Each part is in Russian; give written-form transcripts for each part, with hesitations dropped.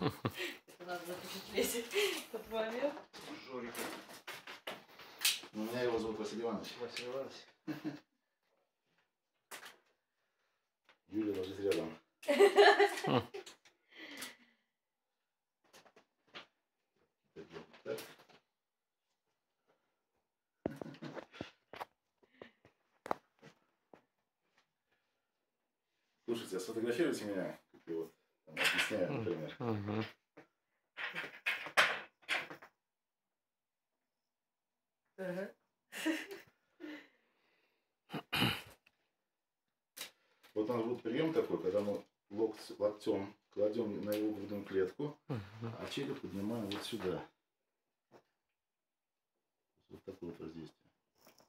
Это надо запечатлеть этот момент. Жорик. Меня его зовут Василий Иванович. Василий Иванович. Юля ложись рядом. Слушайте, а сфотографируйте меня, как я вот там объясняю, например. Вот у нас будет прием такой, когда мы локтем кладем на его грудную клетку, а череп поднимаем вот сюда. Вот такое вот воздействие.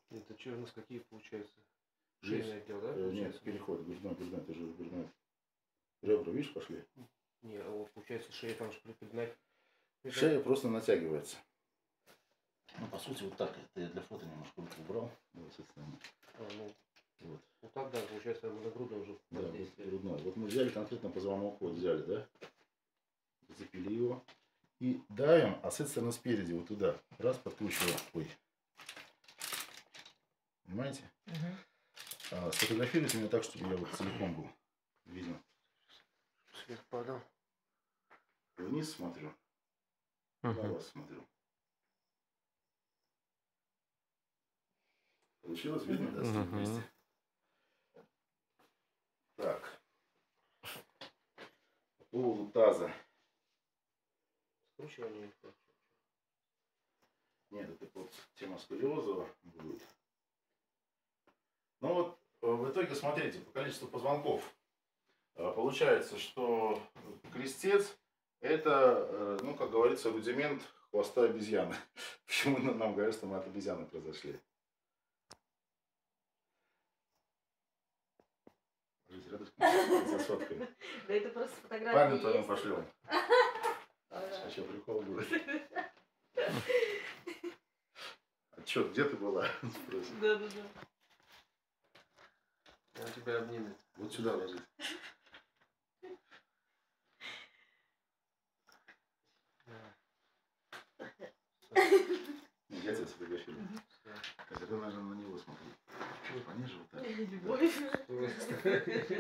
Это что у нас какие получаются? Жизнь, отдел, да? Нет, переход, грудной, ты же грудной. Ребра, видишь, пошли? Нет, а вот получается шея там же приподнять. Шея просто натягивается. Ну, по сути, вот так. Это я для фото немножко убрал. Вот, вот. Вот так, да, получается, на грудную уже. Да, грудной. Вот мы взяли конкретно позвонок, вот взяли, да? Запили его. И давим, а с этой стороны спереди, вот туда. Раз, подкручиваем. Ой. Понимаете? Сфотографируйте меня так, чтобы я вот целиком был виден. Свет падал. Вниз смотрю. На вас смотрю. Получилось видно, да, с ним вместе? Так. По поводу таза. Скручивание или как? Нет, это вот тема сколиоза будет. Ну вот. В итоге, смотрите, по количеству позвонков получается, что крестец это, ну, как говорится, рудимент хвоста обезьяны. Почему нам говорят, что мы от обезьяны произошли? Да это просто фотографии. Память твоим пошлем. Еще прикол будет. А что, где ты была? Да. Он тебя обнимет. Вот сюда ложись. Я тебя сфотографирую. Хотя ты, наверное, на него смотри. Пониже вот так.